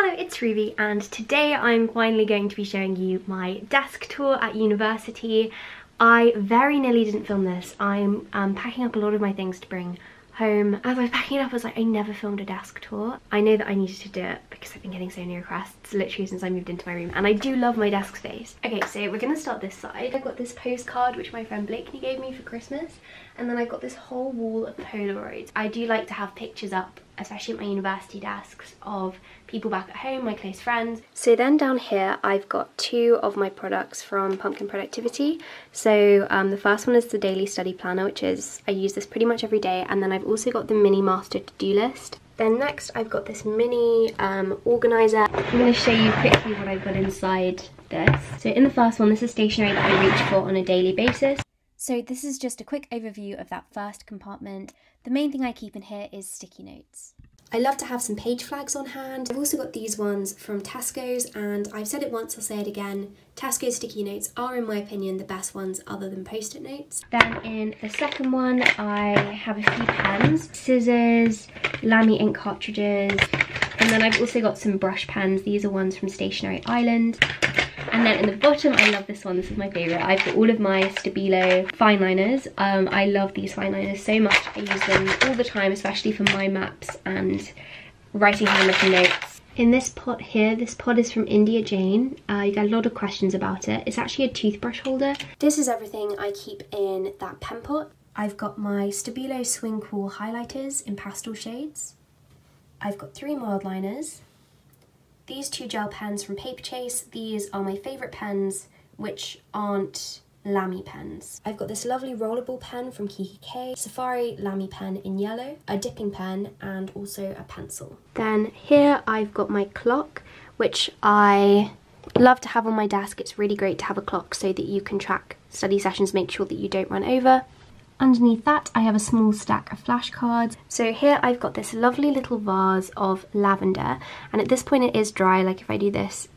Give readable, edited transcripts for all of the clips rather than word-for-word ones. Hello, it's Ruby, and today I'm finally going to be showing you my desk tour at university. I very nearly didn't film this. I'm packing up a lot of my things to bring home. As I was packing it up, I was like, I never filmed a desk tour. I know that I needed to do it because I've been getting so many requests literally since I moved into my room, and I do love my desk space. Okay, so we're gonna start this side. I got this postcard which my friend Blakeney gave me for Christmas, and then I got this whole wall of Polaroids. I do like to have pictures up, especially at my university desks, of people back at home, my close friends. So then down here I've got two of my products from Pumpkin Productivity. So the first one is the Daily Study Planner, which is, I use this pretty much every day, and then I've also got the mini master to-do list. Then next I've got this mini organiser. I'm going to show you quickly what I've got inside this. So in the first one, this is stationery that I reach for on a daily basis. So this is just a quick overview of that first compartment. The main thing I keep in here is sticky notes. I love to have some page flags on hand. I've also got these ones from Tesco's, and I've said it once, I'll say it again. Tesco sticky notes are, in my opinion, the best ones other than Post-it notes. Then in the second one, I have a few pens, scissors, Lamy ink cartridges, and then I've also got some brush pens. These are ones from Stationery Island. And then in the bottom, I love this one, this is my favourite. I've got all of my Stabilo fine liners. I love these fine liners so much. I use them all the time, especially for mind maps and writing handwritten notes. In this pot here, this pod is from India Jane. You get a lot of questions about it. It's actually a toothbrush holder. This is everything I keep in that pen pot. I've got my Stabilo Swing Cool highlighters in pastel shades. I've got three mild liners. These two gel pens from Paperchase. These are my favourite pens, which aren't Lamy pens. I've got this lovely rollable pen from Kiki K, Safari Lamy pen in yellow, a dipping pen, and also a pencil. Then here I've got my clock, which I love to have on my desk. It's really great to have a clock so that you can track study sessions, make sure that you don't run over. Underneath that, I have a small stack of flashcards. So here I've got this lovely little vase of lavender, and at this point it is dry, like if I do this,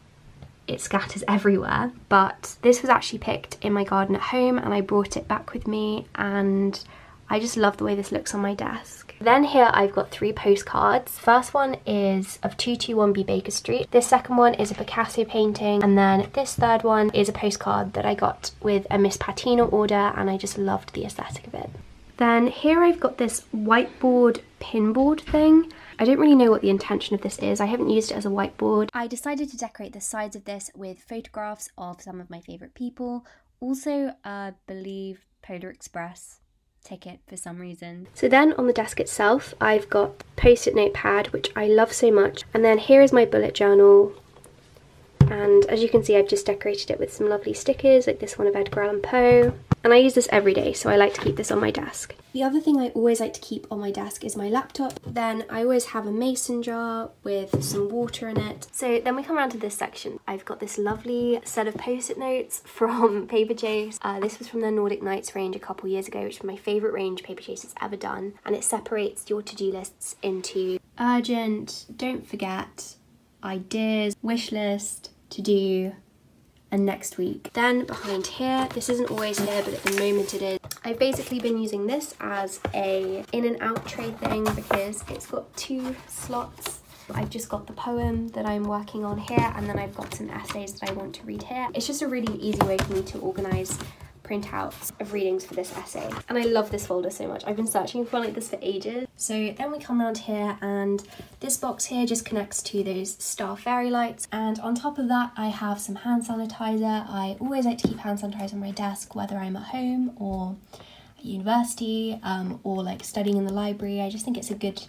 it scatters everywhere. But this was actually picked in my garden at home, and I brought it back with me, and I just love the way this looks on my desk. Then here I've got three postcards. First one is of 221B Baker Street. This second one is a Picasso painting. And then this third one is a postcard that I got with a Miss Patina order, and I just loved the aesthetic of it. Then here I've got this whiteboard pinboard thing. I don't really know what the intention of this is. I haven't used it as a whiteboard. I decided to decorate the sides of this with photographs of some of my favourite people. Also, I believe Polar Express ticket for some reason. So then on the desk itself, I've got Post-it notepad, which I love so much. And then here is my bullet journal. And as you can see, I've just decorated it with some lovely stickers, like this one of Edgar Allan Poe. And I use this every day, so I like to keep this on my desk. The other thing I always like to keep on my desk is my laptop. Then I always have a mason jar with some water in it. So then we come around to this section. I've got this lovely set of Post-it notes from Paperchase. This was from their Nordic Nights range a couple years ago, which is my favourite range Paperchase has ever done. And it separates your to-do lists into urgent, don't forget, ideas, wish list, to-do, and next week. Then behind here, this isn't always here, but at the moment it is. I've basically been using this as a in and out tray thing because it's got two slots. I've just got the poem that I'm working on here, and then I've got some essays that I want to read here. It's just a really easy way for me to organise printouts of readings for this essay. And I love this folder so much. I've been searching for one like this for ages. So then we come around here, and this box here just connects to those star fairy lights. And on top of that, I have some hand sanitizer. I always like to keep hand sanitizer on my desk, whether I'm at home or at university or like studying in the library. I just think it's a good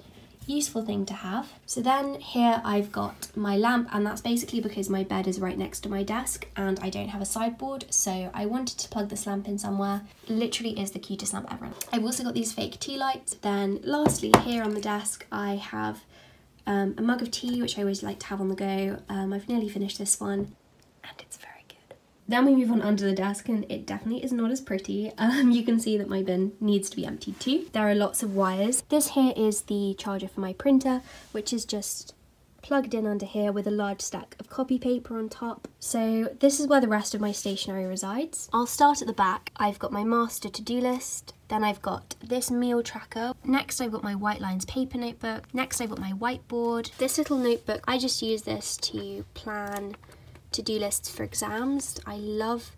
useful thing to have. So then here I've got my lamp, and that's basically because my bed is right next to my desk and I don't have a sideboard, so I wanted to plug this lamp in somewhere. Literally is the cutest lamp ever. I've also got these fake tea lights. Then lastly, here on the desk I have a mug of tea, which I always like to have on the go. I've nearly finished this one, and it's very good. Then we move on under the desk, and it definitely is not as pretty. You can see that my bin needs to be emptied too. There are lots of wires. This here is the charger for my printer, which is just plugged in under here with a large stack of copy paper on top. So this is where the rest of my stationery resides. I'll start at the back. I've got my master to-do list, then I've got this meal tracker. Next I've got my White Lines paper notebook. Next I've got my whiteboard. This little notebook, I just use this to plan to-do lists for exams. I love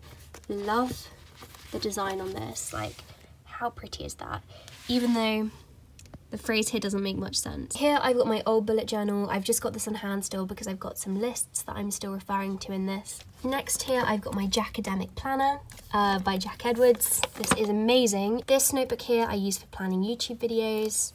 the design on this. Like, how pretty is that? Even though the phrase here doesn't make much sense. Here I've got my old bullet journal. I've just got this on hand still because I've got some lists that I'm still referring to in this. Next here I've got my Jackademic planner by Jack Edwards. This is amazing. This notebook here I use for planning YouTube videos.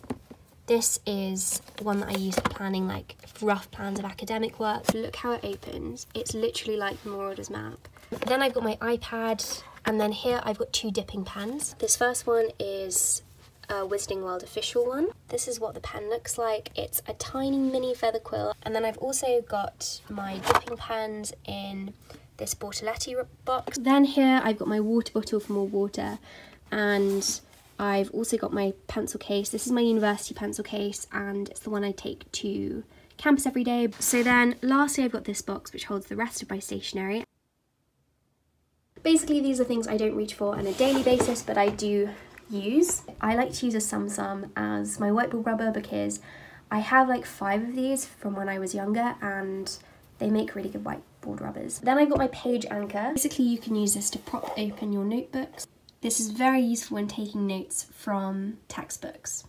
This is one that I use for planning like rough plans of academic work. Look how it opens. It's literally like Marauder's map. Then I've got my iPad, and then here I've got two dipping pens. This first one is a Wizarding World official one. This is what the pen looks like. It's a tiny mini feather quill. And then I've also got my dipping pens in this Bortoletti box. Then here I've got my water bottle for more water, and I've also got my pencil case. This is my university pencil case, and it's the one I take to campus every day. So then lastly I've got this box which holds the rest of my stationery. Basically these are things I don't reach for on a daily basis but I do use. I like to use a Sumsum as my whiteboard rubber because I have like 5 of these from when I was younger and they make really good whiteboard rubbers. Then I've got my page anchor. Basically you can use this to prop open your notebooks. This is very useful when taking notes from textbooks.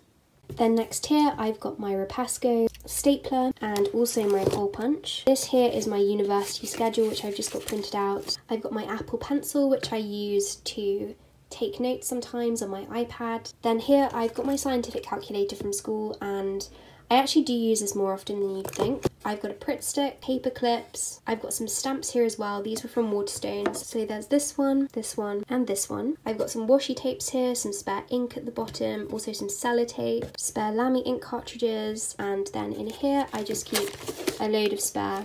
Then next here I've got my Rapesco stapler and also my hole punch. This here is my university schedule which I've just got printed out. I've got my Apple pencil which I use to take notes sometimes on my iPad. Then here I've got my scientific calculator from school, and I actually do use this more often than you'd think. I've got a Pritt stick, paper clips, I've got some stamps here as well. These were from Waterstones. So there's this one, and this one. I've got some washi tapes here, some spare ink at the bottom, also some sellotape, spare Lamy ink cartridges, and then in here I just keep a load of spare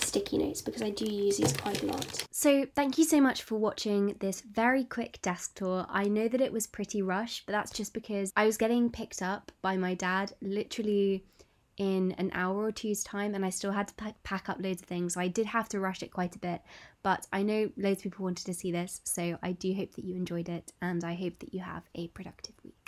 sticky notes because I do use these quite a lot. So thank you so much for watching this very quick desk tour. I know that it was pretty rushed, but that's just because I was getting picked up by my dad literally in an hour or two's time, and I still had to pack up loads of things, so I did have to rush it quite a bit. But I know loads of people wanted to see this, so I do hope that you enjoyed it, and I hope that you have a productive week.